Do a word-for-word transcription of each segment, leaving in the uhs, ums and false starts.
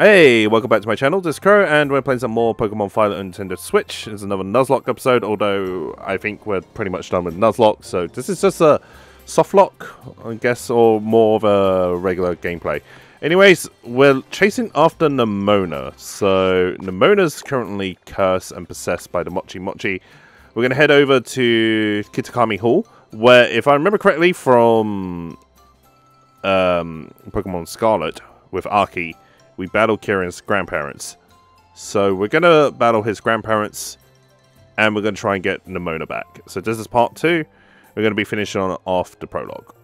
Hey, welcome back to my channel, this is Kuro, and we're playing some more Pokemon Violet on Nintendo Switch. It's another Nuzlocke episode, although I think we're pretty much done with Nuzlocke, so this is just a soft lock, I guess, or more of a regular gameplay. Anyways, we're chasing after Nemona. So Nemona's currently cursed and possessed by the Mochi Mochi. We're going to head over to Kitakami Hall, where, if I remember correctly from um, Pokemon Scarlet with Aki, we battled Kirin's grandparents. So we're going to battle his grandparents, and we're going to try and get Nemona back. So this is part two. We're going to be finishing on off the prologue.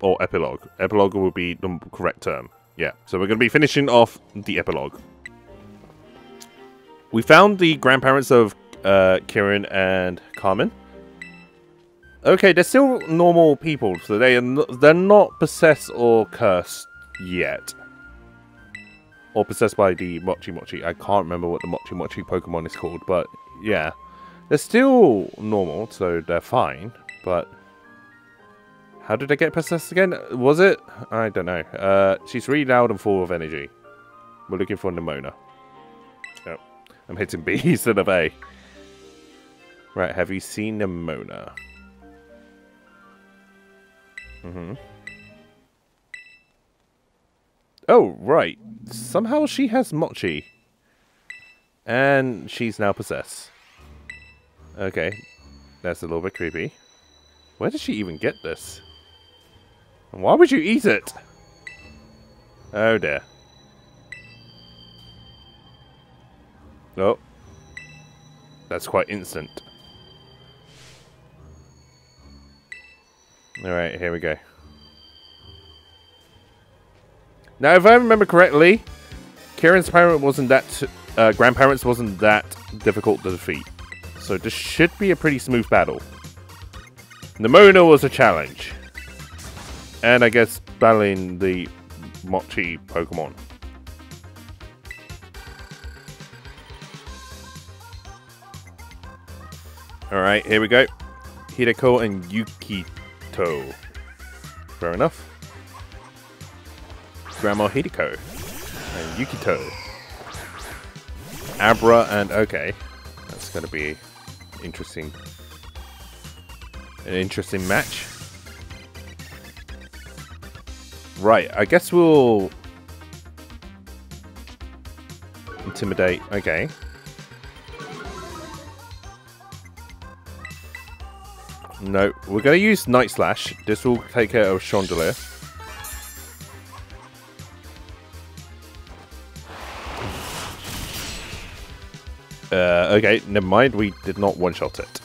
Or epilogue. Epilogue will be the correct term. Yeah, so we're going to be finishing off the epilogue. We found the grandparents of uh, Kirin and Carmen. Okay, they're still normal people, so they are no they're not possessed or cursed yet. Or possessed by the Mochi Mochi. I can't remember what the Mochi Mochi Pokemon is called, but yeah. They're still normal, so they're fine, but how did I get possessed again? Was it? I don't know. Uh, she's really loud and full of energy. We're looking for Nemona. Oh, I'm hitting B instead of A. Right, have you seen Nemona? Mm-hmm. Oh, right. Somehow she has Mochi. And she's now possessed. Okay, that's a little bit creepy. Where did she even get this? And why would you eat it? Oh dear. Oh. That's quite instant. Alright, here we go. Now, if I remember correctly, Kirin's parent wasn't that... Uh, grandparents wasn't that difficult to defeat. So this should be a pretty smooth battle. Nemona was a challenge. And I guess battling the Mochi Pokemon. Alright, here we go. Kiriko and Yukito. Fair enough. Grandma Kiriko and Yukito. Abra and okay. That's going to be interesting. An interesting match. Right, I guess we'll... Intimidate, okay. No, we're going to use Night Slash. This will take care of Chandelier. Uh, okay, never mind, we did not one-shot it.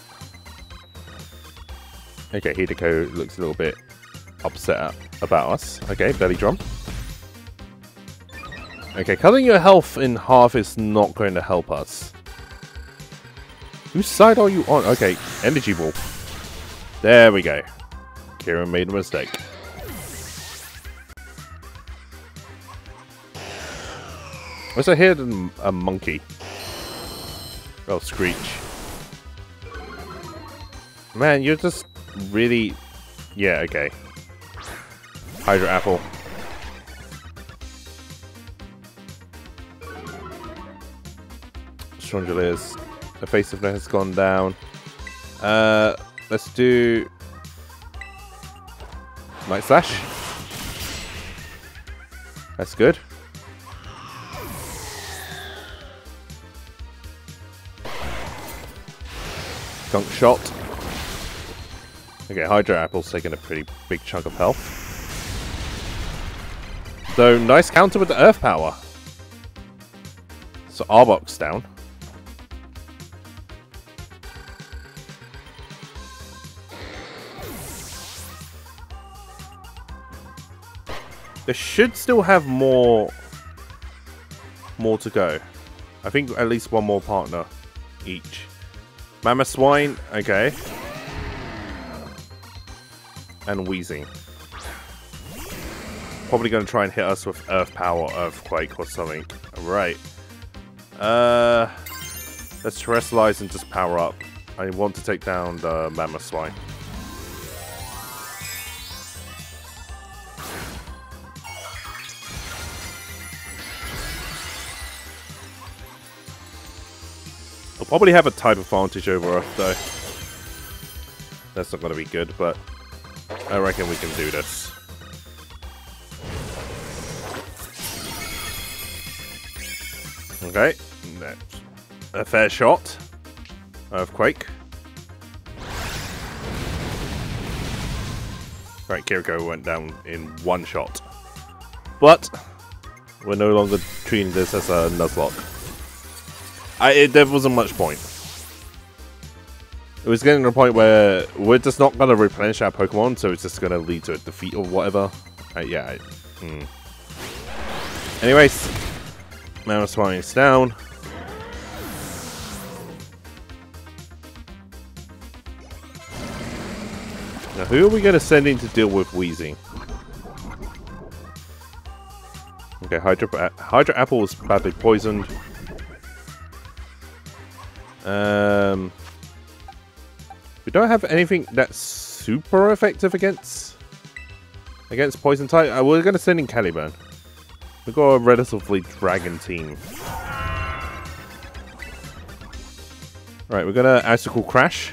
Okay, Kiriko looks a little bit upset about us. Okay, belly drum. Okay, cutting your health in half is not going to help us. Whose side are you on? Okay, energy ball. There we go. Kirin made a mistake. Also, I heard a monkey. Oh, Screech. Man, you're just... Really? Yeah, okay. Hydro Apple. Chandelier's evasiveness has gone down. Uh, let's do... Night Slash. That's good. Gunk Shot. Okay, Hydro Apple's taking a pretty big chunk of health. Though, nice counter with the Earth Power. So, Arbok's down. They should still have more... More to go. I think at least one more partner each. Mammoth Swine, okay. And Wheezing. Probably going to try and hit us with Earth Power, Earthquake or something. Alright. Uh, let's terrestrialize and just power up. I want to take down the Mammoth Swine. I'll probably have a type advantage over us, though. That's not going to be good, but I reckon we can do this. Okay, that's a fair shot. Earthquake. Right, Kiriko went down in one shot. But we're no longer treating this as a Nuzlocke. I, it, there wasn't much point. It was getting to the point where we're just not going to replenish our Pokemon, so it's just going to lead to a defeat or whatever. Uh, yeah. I, hmm. Anyways, Mamoswine is down. Now, who are we going to send in to deal with Weezing? Okay, Hydro, Hydro Apple is badly poisoned. Um, we don't have anything that's super effective against against poison type. Uh, we're going to send in Caliburn. We've got a relatively dragon team. Right, we're going to Icicle Crash.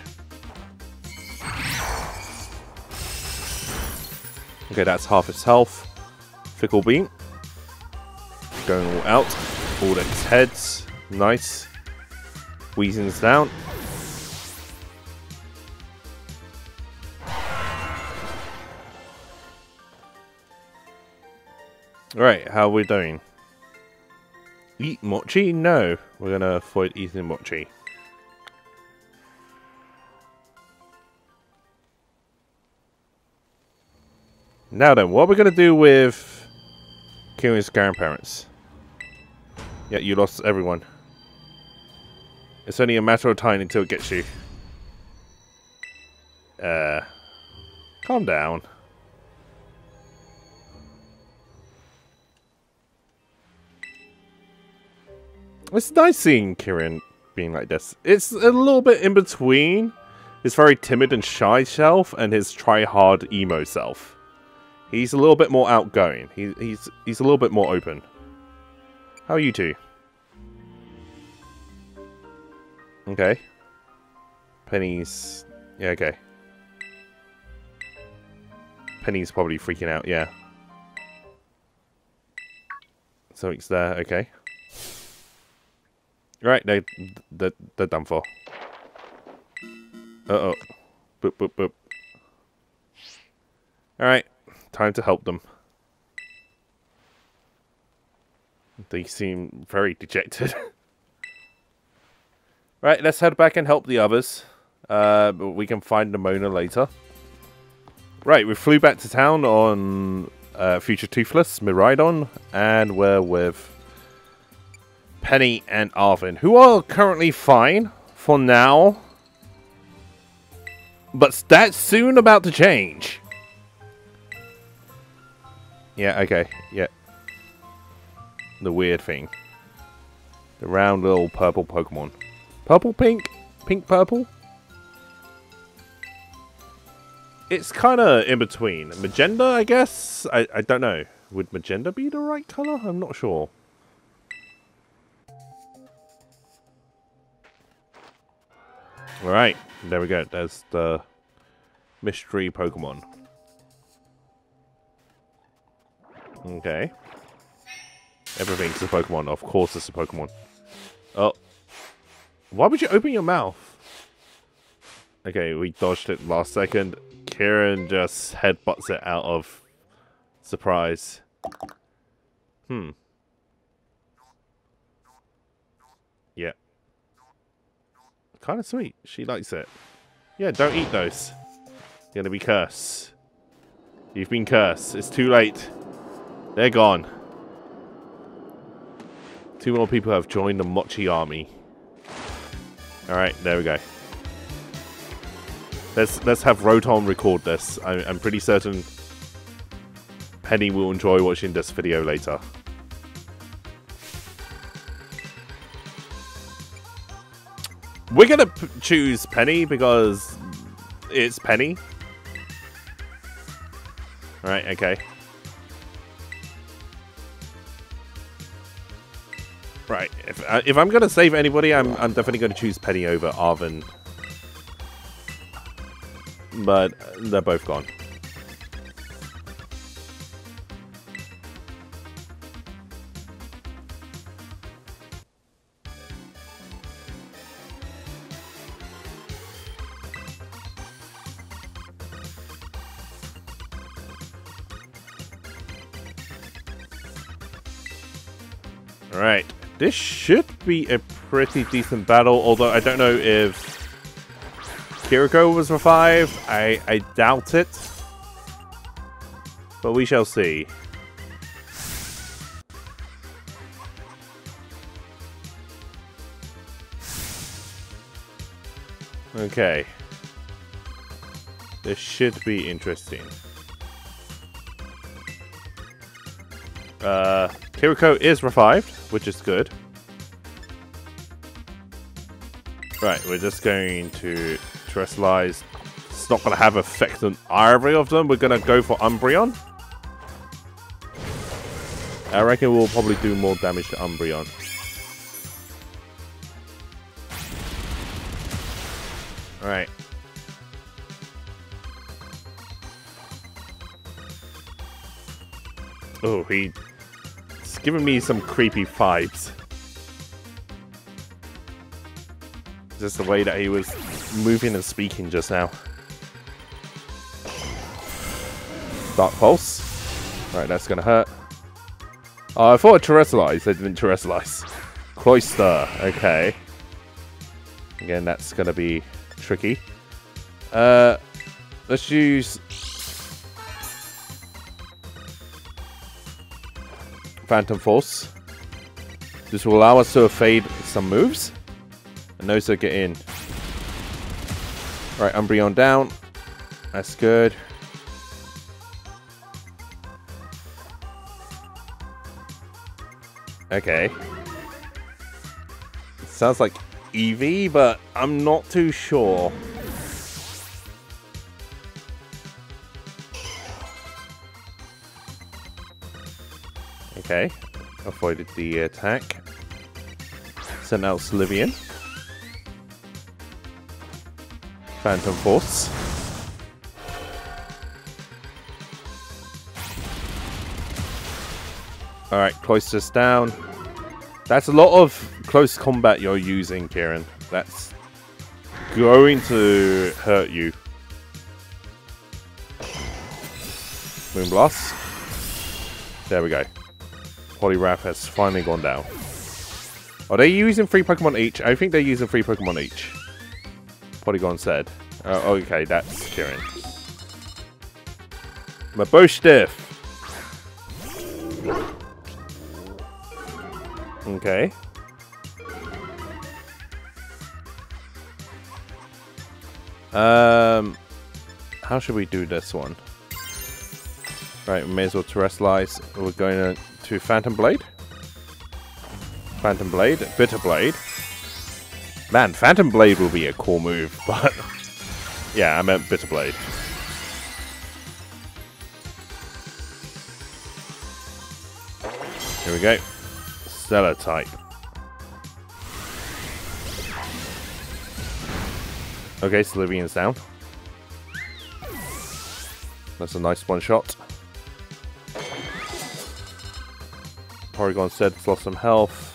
Okay, that's half its health. Fickle Beam. Going all out. All its heads. Nice. Weezing's down. Alright, how are we doing? Eat Mochi? No. We're going to avoid eating Mochi. Now then, what are we going to do with Kiri's grandparents? Yeah, you lost everyone. It's only a matter of time until it gets you. Uh, calm down. It's nice seeing Kirin being like this. It's a little bit in between his very timid and shy self and his try-hard emo self. He's a little bit more outgoing. He, he's he's a little bit more open. How are you two? Okay. Penny's... Yeah, okay. Penny's probably freaking out, yeah. Something's there, okay. Right, they, they're, they're done for. Uh-oh. Boop, boop, boop. Alright, time to help them. They seem very dejected. Right, let's head back and help the others. Uh, but we can find Nemona later. Right, we flew back to town on uh, Future Toothless, Miraidon, and we're with Penny and Arvin, who are currently fine for now. But that's soon about to change. Yeah, okay, yeah. The weird thing. The round little purple Pokemon. Purple pink? Pink purple? It's kind of in between. Magenta, I guess? I, I don't know. Would magenta be the right color? I'm not sure. Alright, there we go. There's the mystery Pokemon. Okay. Everything's a Pokemon. Of course it's a Pokemon. Oh. Why would you open your mouth? Okay, we dodged it last second. Kirin just headbutts it out of surprise. Hmm. Yeah. Kind of sweet. She likes it. Yeah, don't eat those. You're gonna be cursed. You've been cursed. It's too late. They're gone. Two more people have joined the Mochi army. Alright, there we go. Let's let's have Rotom record this. I'm, I'm pretty certain Penny will enjoy watching this video later. We're gonna p choose Penny because it's Penny. Alright, okay. Right. If, uh, if I'm going to save anybody, I'm, I'm definitely going to choose Penny over Arven. But they're both gone. Alright, this should be a pretty decent battle, although I don't know if Kiriko was revived. I, I doubt it. But we shall see. Okay. This should be interesting. Uh, Kiriko is revived, which is good. Right, we're just going to terrestrialize. It's not going to have effect on either of them. We're going to go for Umbreon. I reckon we'll probably do more damage to Umbreon. Alright. Oh, he... giving me some creepy vibes. Just the way that he was moving and speaking just now. Dark Pulse. Alright, that's gonna hurt. Oh, I thought it terrestrialized. They didn't terrestrialize. Cloyster. Okay. Again, that's gonna be tricky. Uh, let's use... Phantom Force. This will allow us to evade some moves and also get in. Right, Umbreon down. That's good. Okay. It sounds like Eevee, but I'm not too sure. Okay, avoided the attack. Sent out Slivian. Phantom Force. Alright, Cloyster's down. That's a lot of close combat you're using, Kieran. That's going to hurt you. Moonblast. There we go. Poliwrath has finally gone down. Are they using three Pokemon each? I think they're using three Pokemon each. Polygon said. Uh, okay, that's Kieran. My bow stiff. Okay. Um, how should we do this one? Right, we may as well terrestrialize. We're going to. To Phantom Blade. Phantom Blade. Bitter Blade. Man, Phantom Blade will be a cool move, but... yeah, I meant Bitter Blade. Here we go. Stellar type. Okay, Slivian's down. That's a nice one shot. Porygon said it's lost some health.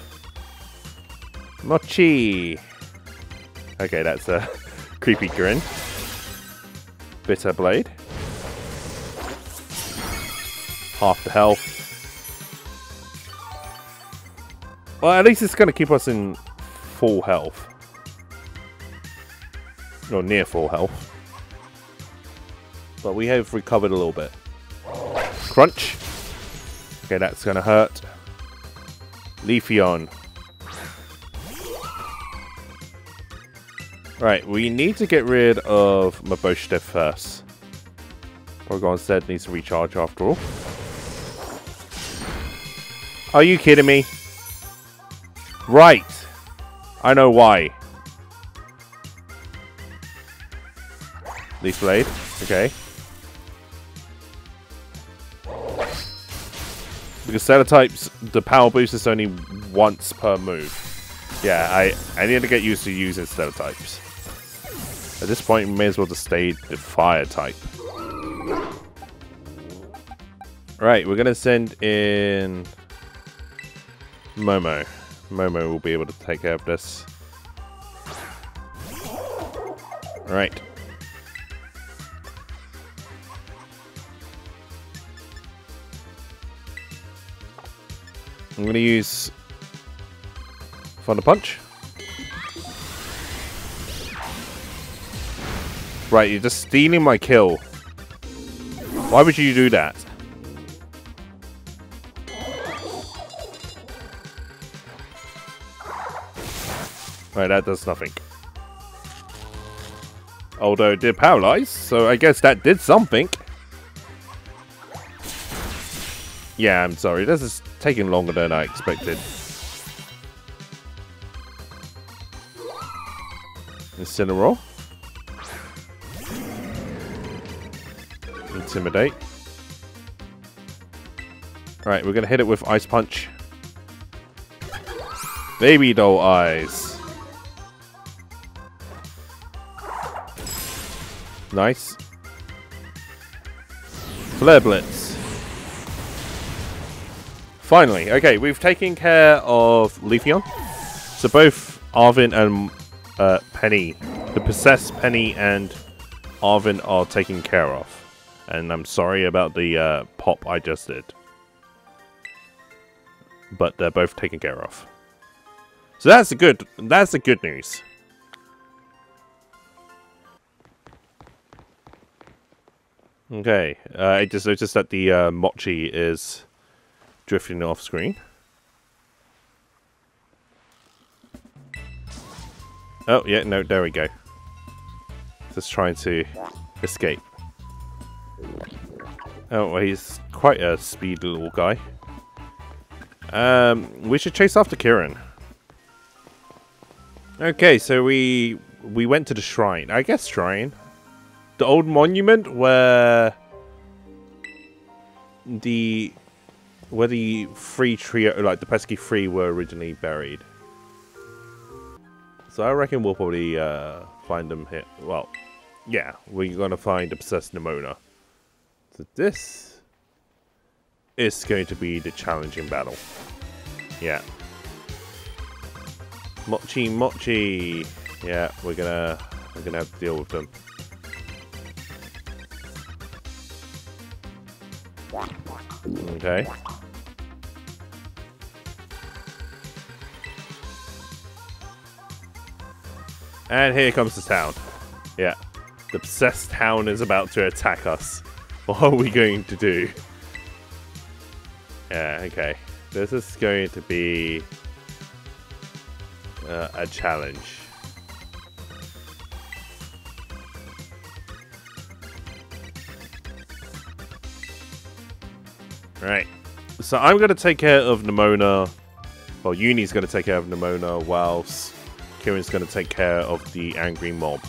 Mochi! Okay, that's a creepy grin. Bitter Blade. Half the health. Well, at least it's going to keep us in full health. Or near full health. But we have recovered a little bit. Crunch. Okay, that's going to hurt. Leafeon. Right, we need to get rid of Maboshta first. Porygon said needs to recharge after all. Are you kidding me? Right. I know why. Leaf Blade. Okay. Because Cenotypes, the power boost is only once per move. Yeah, I, I need to get used to using Cenotypes. At this point, we may as well just stay the fire type. Right, we're going to send in Momo. Momo will be able to take care of this. Right. I'm going to use Thunder Punch. Right, you're just stealing my kill. Why would you do that? Right, that does nothing. Although it did paralyze, so I guess that did something. Yeah, I'm sorry, this is taking longer than I expected. Incineroar. Intimidate. Right, we're gonna hit it with Ice Punch. Baby doll eyes. Nice. Flare Blitz. Finally, okay, we've taken care of Leafeon. So both Arvin and uh, Penny, the possessed Penny and Arvin are taken care of. And I'm sorry about the uh, pop I just did. But they're both taken care of. So that's the good, that's the good news. Okay, uh, I just noticed that the uh, Mochi is drifting off screen. Oh, yeah, no, there we go. Just trying to escape. Oh, well, he's quite a speedy little guy. Um, we should chase after Kirin. Okay, so we we went to the shrine. I guess shrine. The old monument where the where the free trio, like the pesky three, were originally buried. So I reckon we'll probably uh, find them here. Well, yeah, we're gonna find the possessed Nemona. So this is going to be the challenging battle. Yeah. Mochi, Mochi. Yeah, we're gonna we're gonna have to deal with them. Okay. And here comes the town. Yeah. The possessed town is about to attack us. What are we going to do? Yeah, okay. This is going to be uh, a challenge. Right. So I'm going to take care of Nemona. Well, Yuni's going to take care of Nemona, whilst Kirin's going to take care of the angry mob.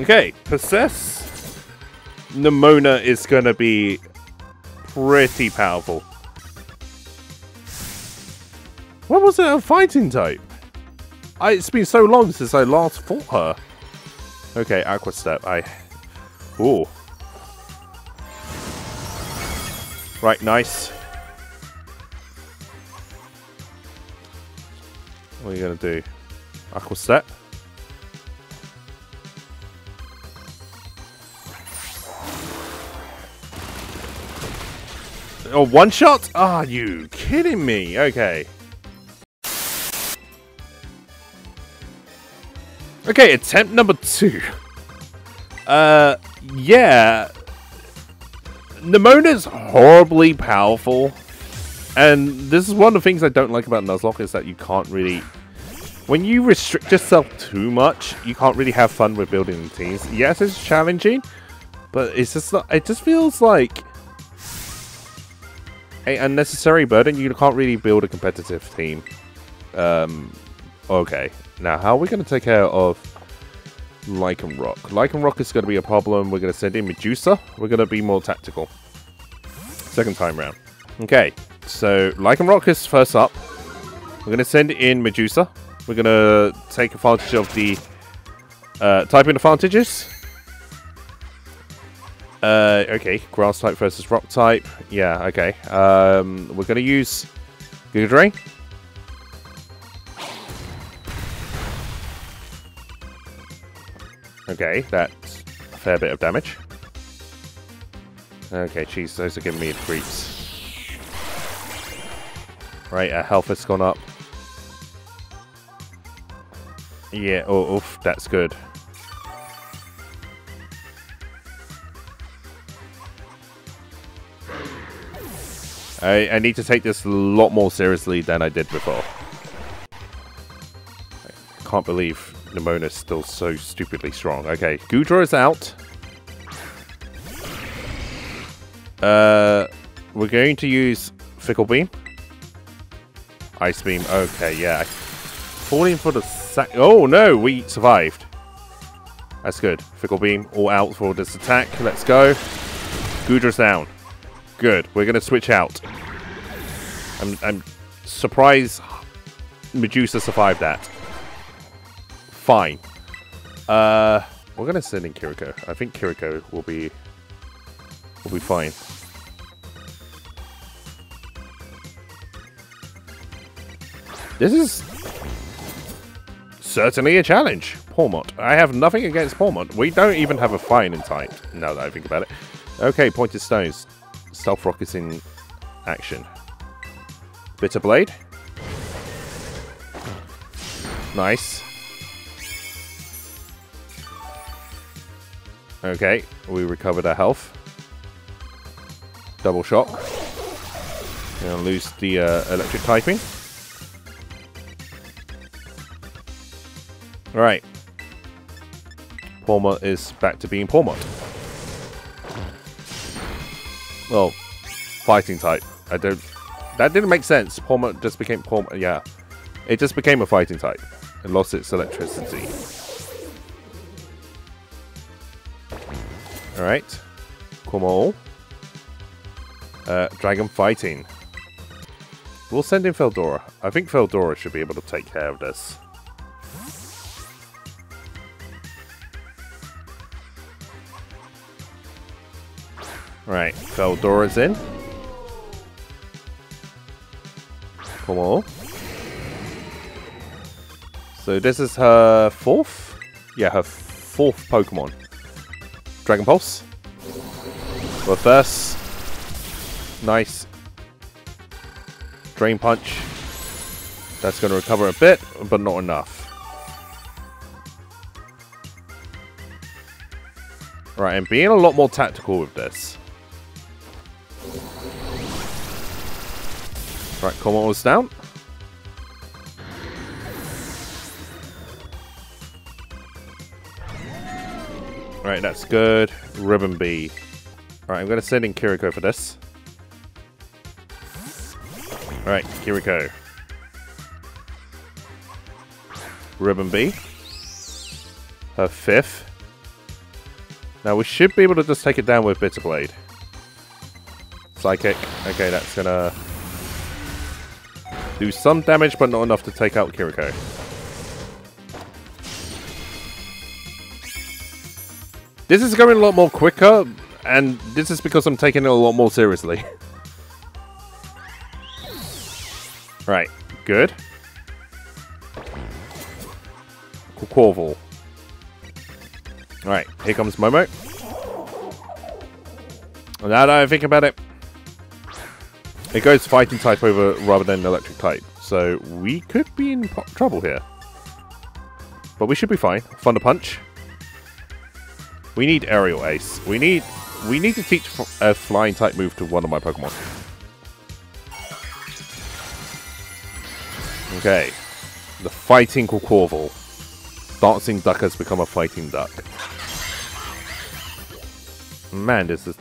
Okay, possess Nemona is going to be pretty powerful. What was it, a fighting type? I, it's been so long since I last fought her. Okay, Aqua Step. I. Ooh. Right, nice. What are you going to do? Aqua Step? Oh, one shot? Are you kidding me? Okay. Okay, attempt number two. Uh, yeah. Nemona's horribly powerful. And this is one of the things I don't like about Nuzlocke is that you can't really... When you restrict yourself too much, you can't really have fun with building teams. Yes, it's challenging, but it's just not... It just feels like an unnecessary burden. You can't really build a competitive team. Um... Okay, now how are we going to take care of Lycanroc? Lycanroc is going to be a problem. We're going to send in Medusa. We're going to be more tactical. Second time round. Okay, so Lycanroc is first up. We're going to send in Medusa. We're going to take advantage of the uh, typing advantages. Uh, okay, grass type versus rock type. Yeah, okay. Um, we're going to use Gudray. Okay, that's a fair bit of damage. Okay, jeez, those are giving me the creeps. Right, our health has gone up. Yeah, oh, oof, that's good. I, I need to take this a lot more seriously than I did before. I can't believe Nemona's still so stupidly strong. Okay, Gudra is out. Uh, we're going to use Fickle Beam. Ice Beam, okay, yeah. Falling for the sack. Oh no, we survived. That's good. Fickle Beam, all out for this attack. Let's go. Gudra's down. Good, we're going to switch out. I'm, I'm surprised Medusa survived that. Fine. Uh, we're going to send in Kiriko. I think Kiriko will be, will be fine. This is certainly a challenge. Pawmont. I have nothing against Pawmont. We don't even have a fine in type, now that I think about it. Okay, Pointed Stones. Stealth Rockets in action. Bitter Blade. Nice. Okay, we recovered our health. Double Shock. We're gonna lose the uh, electric typing. Alright. Pawmont is back to being Pawmont. Well, fighting type. I don't. That didn't make sense. Pawmont just became Pawmont. Yeah, it just became a fighting type and lost its electricity. All right, Cormorant. Uh, Dragon fighting. We'll send in Feldora. I think Feldora should be able to take care of this. Right, Feldora's in. Come on. So this is her fourth? Yeah, her fourth Pokemon. Dragon Pulse. Well, first. Nice. Drain Punch. That's going to recover a bit, but not enough. Right, I'm being a lot more tactical with this. Right, Cormorant was down. Right, that's good. Ribbon Bee. Alright, I'm going to send in Kiriko for this. Alright, Kiriko. Ribbon Bee. Her fifth. Now we should be able to just take it down with Bitter Blade. Psychic. Okay, that's going to do some damage, but not enough to take out Kiriko. This is going a lot more quicker, and this is because I'm taking it a lot more seriously. Right, good. Corval. Right, here comes Momo. Now that I think about it, it goes fighting type over rather than electric type, so we could be in trouble here. But we should be fine. Thunder Punch. We need Aerial Ace. We need we need to teach a flying type move to one of my Pokemon. Okay, the fighting Corval. Dancing Duck has become a fighting duck. Man, this is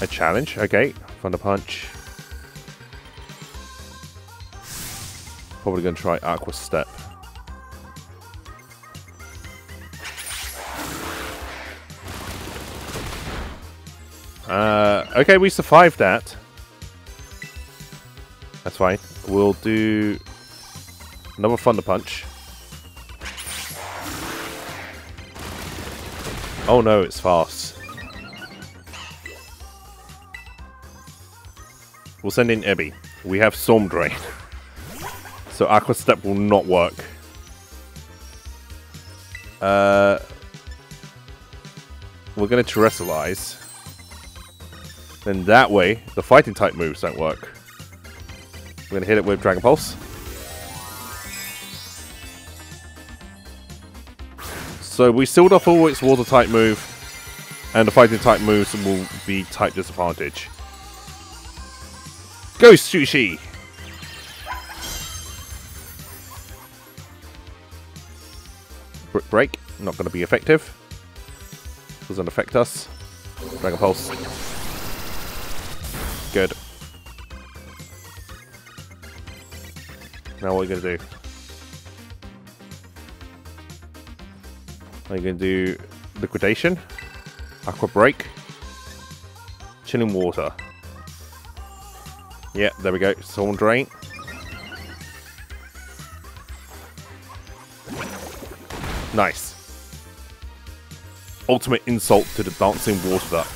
a challenge. Okay, Thunder Punch. Probably going to try Aqua Step. Uh, okay, we survived that. That's fine. We'll do another Thunder Punch. Oh no, it's fast. We'll send in Eevee. We have Storm Drain. So Aqua Step will not work. Uh, we're going to Terrestrialize. Then that way, the Fighting type moves don't work. We're going to hit it with Dragon Pulse. So we sealed off all its Water type move, and the Fighting type moves will be type disadvantage. Go Sushi! Brick Break, not going to be effective. Doesn't affect us. Dragon Pulse. Good. Now what are you going to do? Are you going to do Liquidation? Aqua Break? Chilling Water. Yeah, there we go. Storm Drain. Nice. Ultimate insult to the Dancing Water Duck.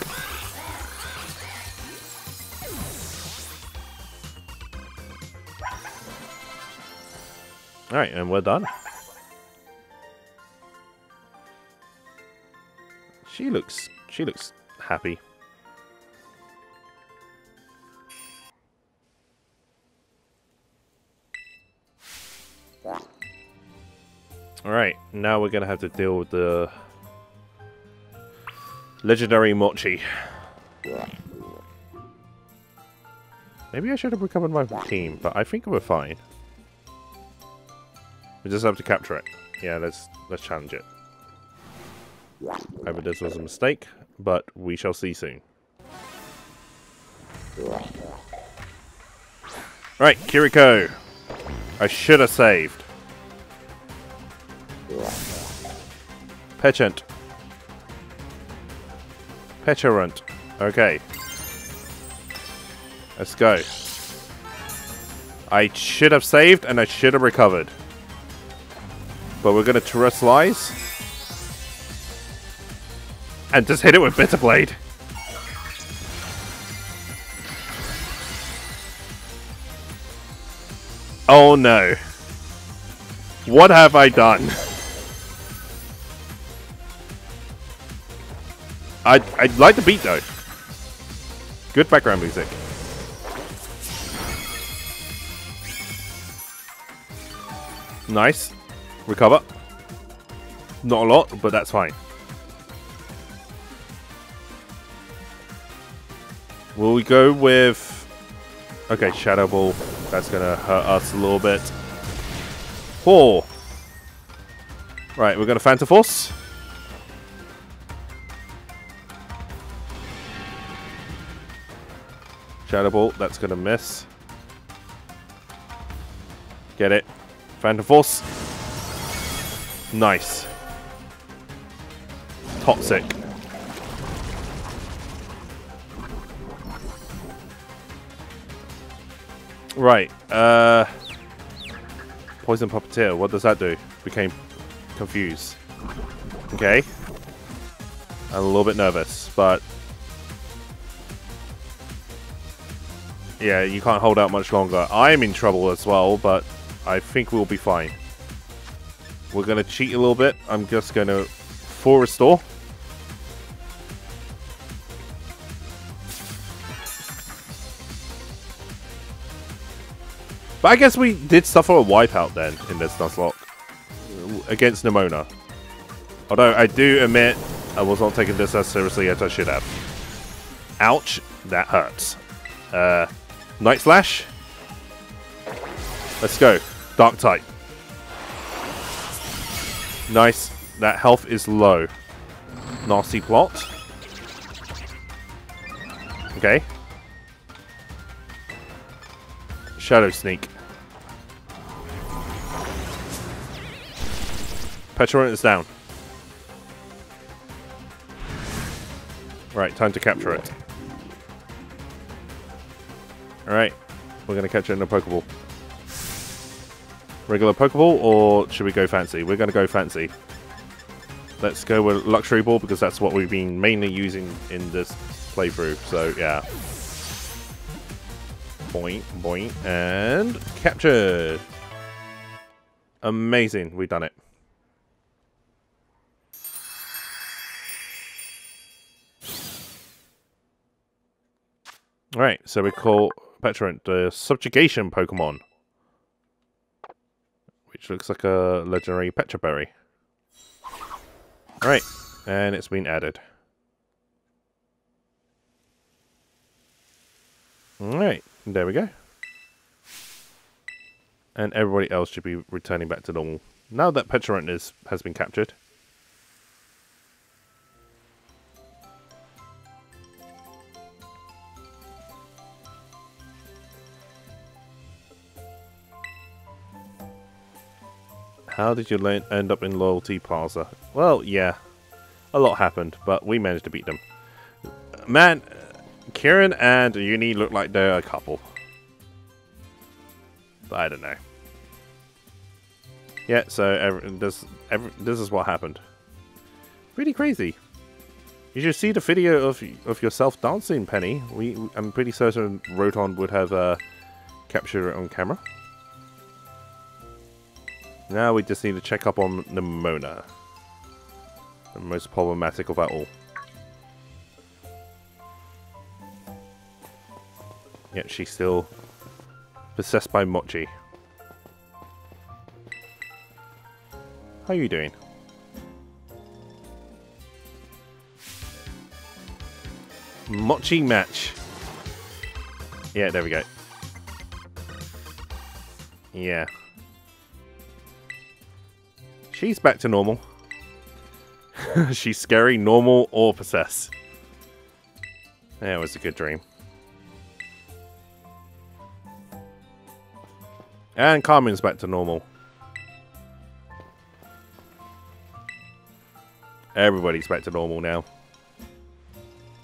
Alright, and we're done. She looks, she looks happy. Alright, now we're going to have to deal with the legendary Mochi. Maybe I should have recovered my team, but I think we're fine. We just have to capture it. Yeah, let's let's challenge it. However, this was a mistake, but we shall see soon. Right, Kiriko. I should have saved. Pecharunt. Pecharunt. Okay. Let's go. I should have saved and I should have recovered. But we're going to Terrestrialize. And just hit it with Bitter Blade. Oh no. What have I done? I'd, I'd like the beat though. Good background music. Nice. Recover. Not a lot, but that's fine. Will we go with... Okay, Shadow Ball. That's going to hurt us a little bit. Four. Right, we're going to Phantom Force. Shadow Ball. That's going to miss. Get it. Phantom Force. Nice. Toxic. Right. Uh, Poison Puppeteer. What does that do? Became confused. Okay. I'm a little bit nervous, but... Yeah, you can't hold out much longer. I'm in trouble as well, but I think we'll be fine. We're going to cheat a little bit. I'm just going to full restore. But I guess we did suffer a wipeout then in this Nuzlocke against Nemona. Although I do admit I was not taking this as seriously as I should have. Ouch, that hurts. Uh, Night Slash. Let's go. Dark type. Nice. That health is low. Nasty plot. Okay. Shadow Sneak. Pecharunt is down. Right, time to capture it. Alright, we're going to catch it in a Pokeball. Regular Pokeball, or should we go fancy? We're going to go fancy. Let's go with Luxury Ball, because that's what we've been mainly using in this playthrough, so yeah. Boink, boink, and captured! Amazing, we've done it. Alright, so we call Pecharunt the Subjugation Pokemon, which looks like a legendary Petra Berry. Alright, and it's been added. Alright, there we go. And everybody else should be returning back to normal now that Pecharunt is has been captured. How did you end up in Loyalty Plaza? Well, yeah. A lot happened, but we managed to beat them. Man, Kieran and Uni look like they're a couple. But I don't know. Yeah, so every, this, every, this is what happened. Pretty crazy. You should see the video of of yourself dancing, Penny. We, I'm pretty certain Rotom would have uh, captured it on camera. Now we just need to check up on Nemona. The most problematic of all. Yet she's still possessed by Mochi. How are you doing? Mochi match. Yeah, there we go. Yeah. She's back to normal. She's scary, normal, or possessed. That was a good dream. And Carmen's back to normal. Everybody's back to normal now.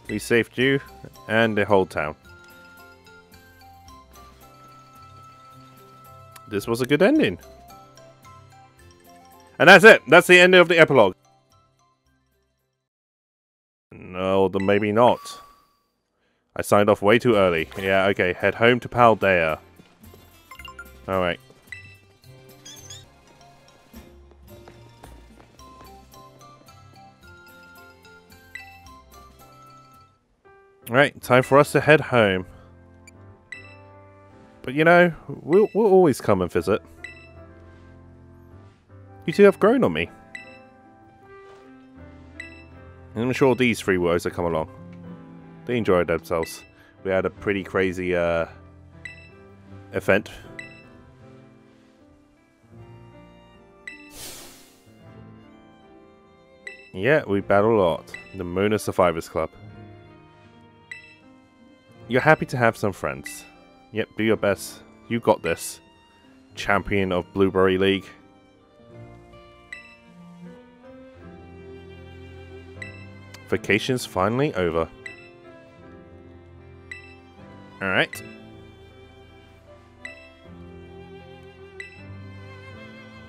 We saved you and the whole town. This was a good ending. And that's it. That's the end of the epilogue. No, then maybe not. I signed off way too early. Yeah, okay. Head home to Paldea. Alright. Alright, time for us to head home. But you know, we'll, we'll always come and visit. You two have grown on me. And I'm sure these three words have come along. They enjoyed themselves. We had a pretty crazy uh, event. Yeah, we battled a lot. The Mona Survivors Club. You're happy to have some friends. Yep, do your best. You got this. Champion of Blueberry League. Vacation's finally over. Alright.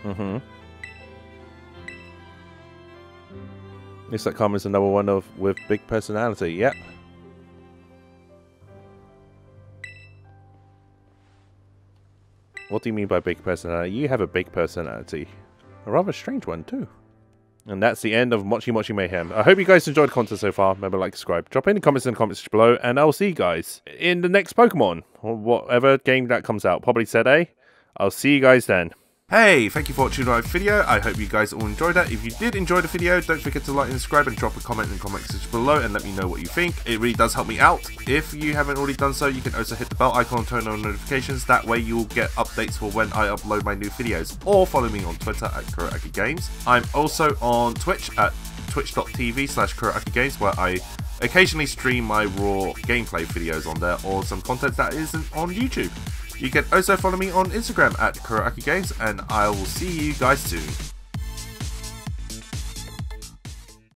Mm-hmm. Looks like Carmen's another one of with big personality, yep. What do you mean by big personality? You have a big personality. A rather strange one too. And that's the end of Mochi Mochi Mayhem. I hope you guys enjoyed content so far. Remember, like, subscribe. Drop any comments in the comments below. And I'll see you guys in the next Pokemon. Or whatever game that comes out. Probably today. I'll see you guys then. Hey, thank you for watching my video. I hope you guys all enjoyed that. If you did enjoy the video, don't forget to like and subscribe and drop a comment in the comment section below and let me know what you think. It really does help me out. If you haven't already done so, you can also hit the bell icon and turn on notifications. That way you'll get updates for when I upload my new videos, or follow me on Twitter at KuroAkiGames. I'm also on Twitch at twitch.tv slash KuroAkiGames, where I occasionally stream my raw gameplay videos on there, or some content that isn't on YouTube. You can also follow me on Instagram at KuroAkiGames, and I will see you guys soon.